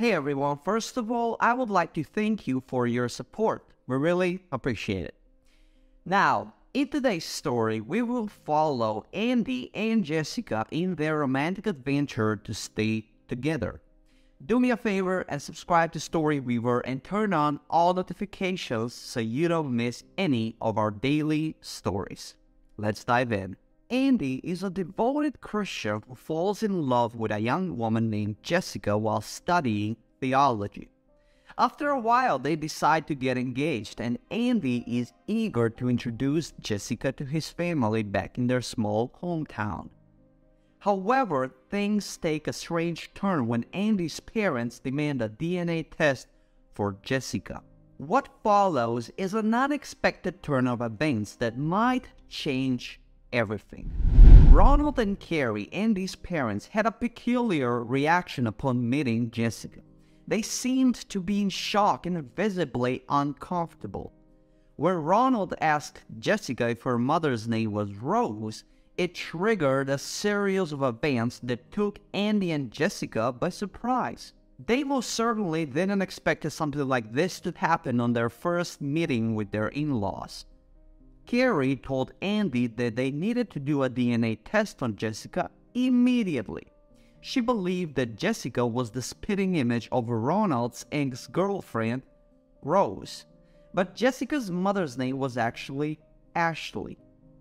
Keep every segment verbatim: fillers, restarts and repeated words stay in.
Hey everyone, first of all, I would like to thank you for your support. We really appreciate it. Now, in today's story, we will follow Andy and Jessica in their romantic adventure to stay together. Do me a favor and subscribe to StoryWeaver and turn on all notifications so you don't miss any of our daily stories. Let's dive in. Andy is a devoted Christian who falls in love with a young woman named Jessica while studying theology. After a while, they decide to get engaged, and Andy is eager to introduce Jessica to his family back in their small hometown. However, things take a strange turn when Andy's parents demand a D N A test for Jessica. What follows is an unexpected turn of events that might change everything. Ronald and Carrie, Andy's parents, had a peculiar reaction upon meeting Jessica. They seemed to be in shock and visibly uncomfortable. When Ronald asked Jessica if her mother's name was Rose, it triggered a series of events that took Andy and Jessica by surprise. They most certainly didn't expect something like this to happen on their first meeting with their in-laws. Carrie told Andy that they needed to do a D N A test on Jessica immediately. She believed that Jessica was the spitting image of Ronald's ex-girlfriend, Rose. But Jessica's mother's name was actually Ashley.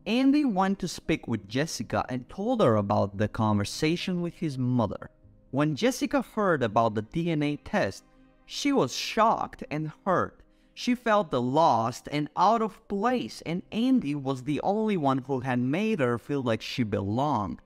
Andy went to speak with Jessica and told her about the conversation with his mother. When Jessica heard about the D N A test, she was shocked and hurt. She felt lost and out of place, and Andy was the only one who had made her feel like she belonged.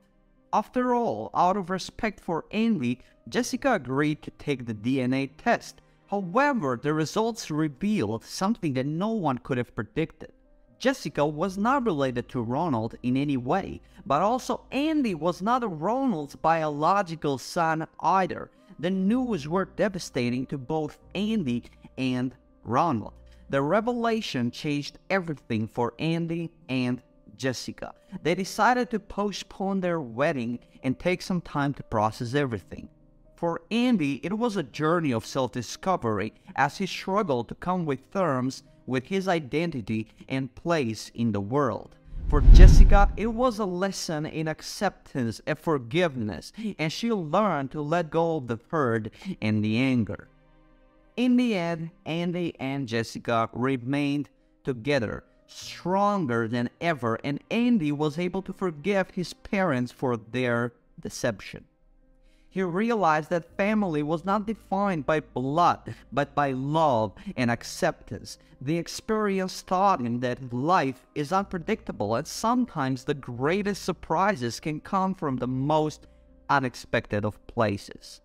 After all, out of respect for Andy, Jessica agreed to take the D N A test. However, the results revealed something that no one could have predicted. Jessica was not related to Ronald in any way, but also Andy was not Ronald's biological son either. The news were devastating to both Andy and Ronald. The revelation changed everything for Andy and Jessica. They decided to postpone their wedding and take some time to process everything. For Andy, it was a journey of self-discovery as he struggled to come with terms with his identity and place in the world. For Jessica, it was a lesson in acceptance and forgiveness, and she learned to let go of the hurt and the anger. In the end, Andy and Jessica remained together, stronger than ever, and Andy was able to forgive his parents for their deception. He realized that family was not defined by blood, but by love and acceptance. The experience taught him that life is unpredictable, and sometimes the greatest surprises can come from the most unexpected of places.